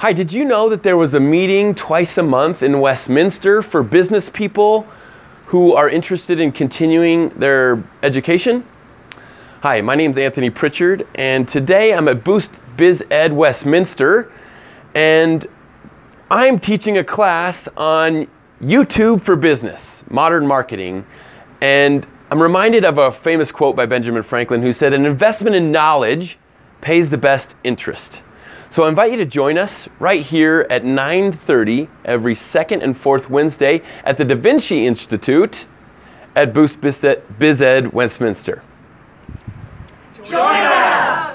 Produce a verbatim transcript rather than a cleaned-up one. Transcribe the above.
Hi, did you know that there was a meeting twice a month in Westminster for business people who are interested in continuing their education? Hi, my name's Anthony Pritchard, and today I'm at Boost Biz Ed Westminster, and I'm teaching a class on YouTube for Business, Modern Marketing, and I'm reminded of a famous quote by Benjamin Franklin who said, "An investment in knowledge pays the best interest." So I invite you to join us right here at nine thirty every second and fourth Wednesday at the Da Vinci Institute at Boost Biz Ed Westminster. Join us!